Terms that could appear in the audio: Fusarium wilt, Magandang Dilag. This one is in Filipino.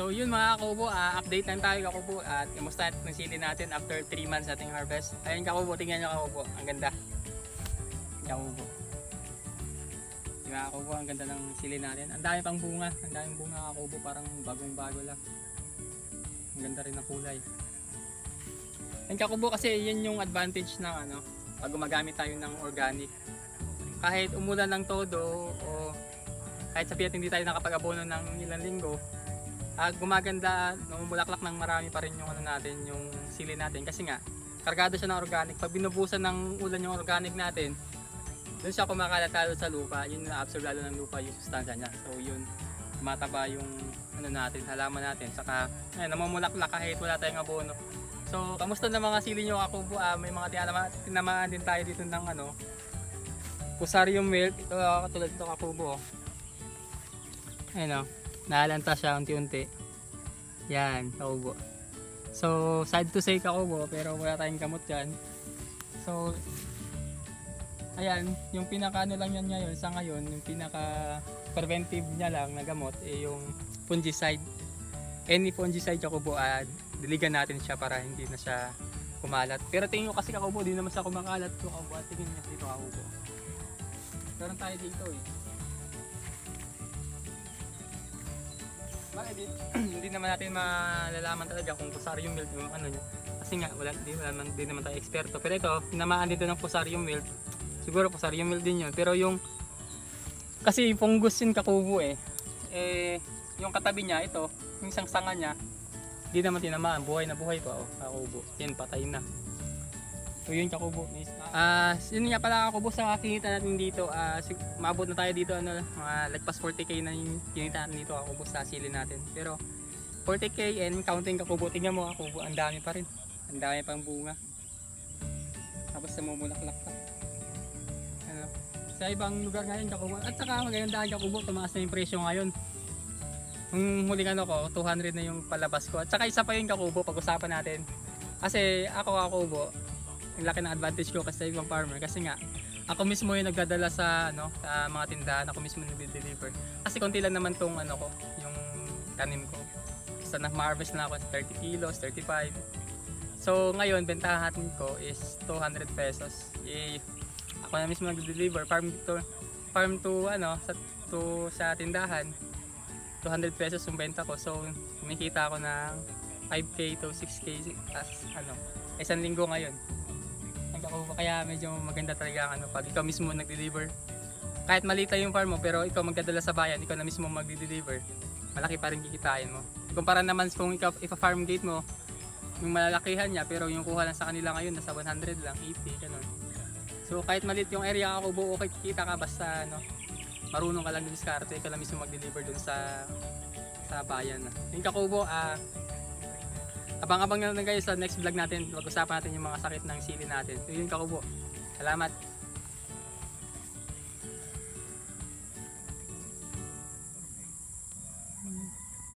So yun mga kakubo, update lang tayo kakubo at kamusta ng sili natin after 3 months ating harvest. Ayun kakubo, tingnan nyo kakubo, ang ganda. Kakubo. Diba kakubo, ang ganda ng sili natin. Ang dami pang bunga, ang daming bunga kakubo, parang bagong-bago lang. Ang ganda rin ng kulay. Ayun kakubo, kasi yun yung advantage ng ano, pag gumagamit tayo ng organic. Kahit umulan ng todo o kahit sabihin hindi tayo nakapag-abono ng ilang linggo, gumaganda, namumulaklak ng marami pa rin yung ano natin, yung sili natin kasi nga kargado siya ng organic. Pag binubusan ng ulan yung organic natin, doon siya kumakalatalo sa lupa, yun na-absorbado ng lupa yung sustansya niya. So yun, mataba yung ano natin, halaman natin, saka namumulaklak kahit wala tayong abono. So kamusta na mga sili nyo kakubo? May mga tinamaan din tayo dito ng ano, Fusarium wilt. Ito katulad ito kakubo, ayun o, naalanta siya unti-unti. Yan, kakubo. So, sad to say kakubo, pero wala tayong gamot dyan. So, ayan, yung pinaka-ano lang yan ngayon, sa ngayon, yung pinaka-preventive niya lang na gamot, eh, yung fungicide. Any fungicide kakubo, diligan natin siya para hindi na siya kumalat. Pero tingin nyo kasi kakubo, di naman siya kumakalat kakubo. At tingin nyo dito kakubo. Meron tayo dito eh. Bakit hindi naman natin malalaman talaga kung Fusarium wilt yung ano niya. Kasi nga wala naman tayo eksperto. Pero ito, tinamaan dito ng Fusarium wilt. Siguro Fusarium wilt din yun. Pero yung kasi fungus yun kakubo eh. Yung katabi niya ito, yung sangsangan niya, hindi naman tinamaan, buhay na buhay pa oh, kakubo. Yan patay na. So yun kakubo. Yun nga pala kakubo sa kinita natin dito. Maabot na tayo dito ano, mga lagpas 40k na yung kinita natin dito kakubo sa sili natin. Pero 40k and counting kakubo. Tingnan mo kakubo, ang dami pa rin. Ang dami pang bunga. Tapos namumulaklak pa. Ano, sa ibang lugar ngayon kakubo. At saka magandaan kakubo, tumaas na yung presyo ngayon. Nung huling ano ko, 200 na yung palabas ko. At saka isa pa yun kakubo, pag-usapan natin. Kasi ako kakubo, ang laki ng advantage ko kasi ibang farmer, kasi nga ako mismo yung nagdadala sa ano, sa mga tindahan, ako mismo nagde-deliver. Kasi konti lang naman tong ano ko, yung tanim ko. Basta na-harvest na ako 30 kilos, 35. So ngayon bentahan ko is 200 pesos. Yay. Ako na mismo nagde-deliver farm to tindahan. 200 pesos yung benta ko. So kumikita ako ng 5k to 6k as ano, isang linggo ngayon. Kakubo, kaya medyo maganda talaga ano, pag ikaw mismo nag-deliver. Kahit malita yung farm mo pero ikaw magdadala sa bayan, ikaw na mismo mag-deliver, malaki pa rin kikitain mo. Kumpara naman kung ikaw ipa-farm gate mo, yung malalakihan niya pero yung kuha lang sa kanila ngayon nasa 100 lang, 80 ganun. So kahit malit yung area kakubo, okay kikita ka basta ano, marunong ka lang dumiskarte, ikaw na mismo mag-deliver dun sa bayan. Yung kakubo, abang-abang na lang guys sa next vlog natin. Pag-usapan natin yung mga sakit ng sili natin. So yun kakubo. Salamat.